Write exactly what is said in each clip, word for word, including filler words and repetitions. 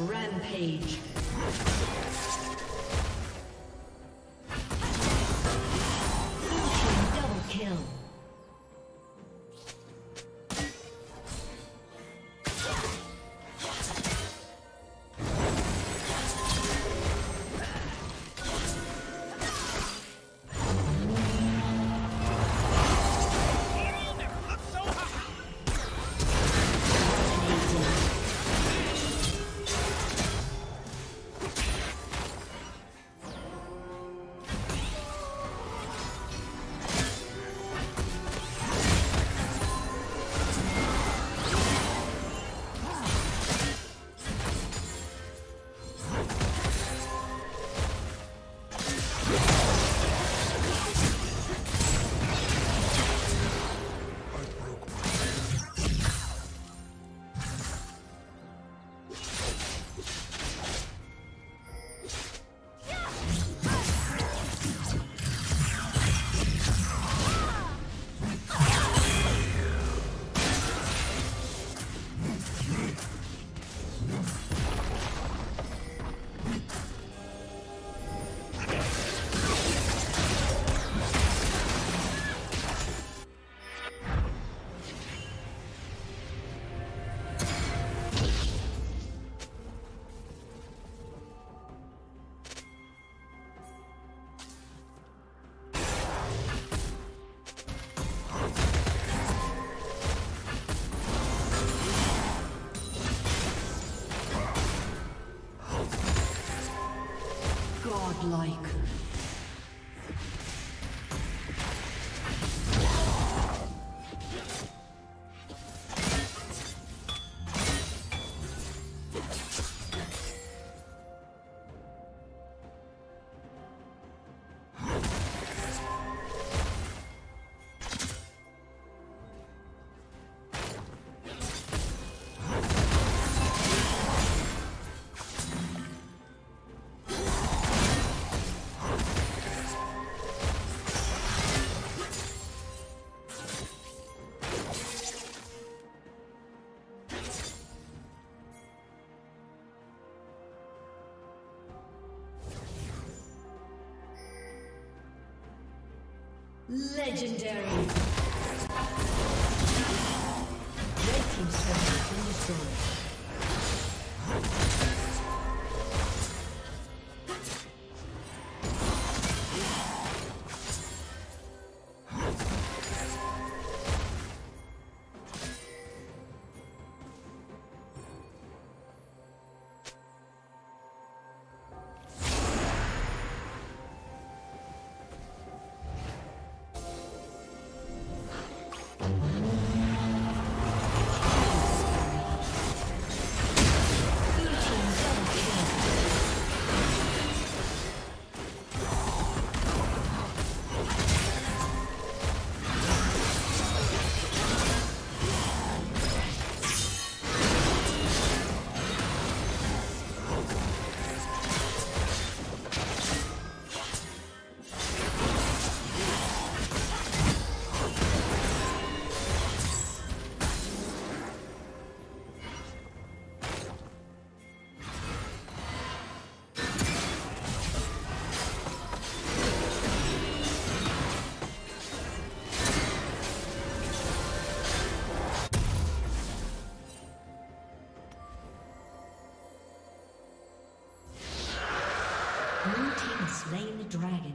Rampage. Like legendary. Red team's turret has been destroyed. Slain the dragon.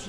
Red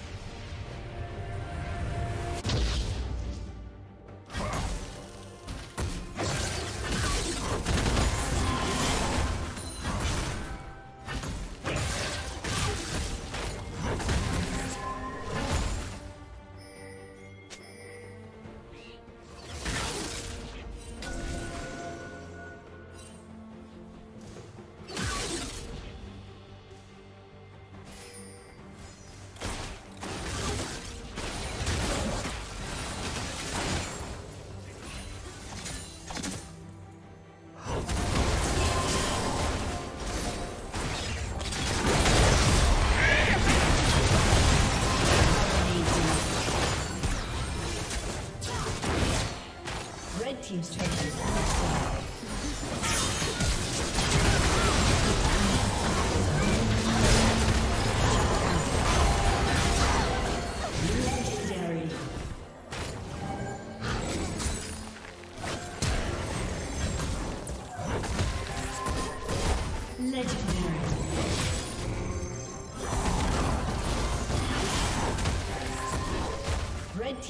Team's turret has been destroyed. Team's turret has been destroyed. Legendary. Legendary. Red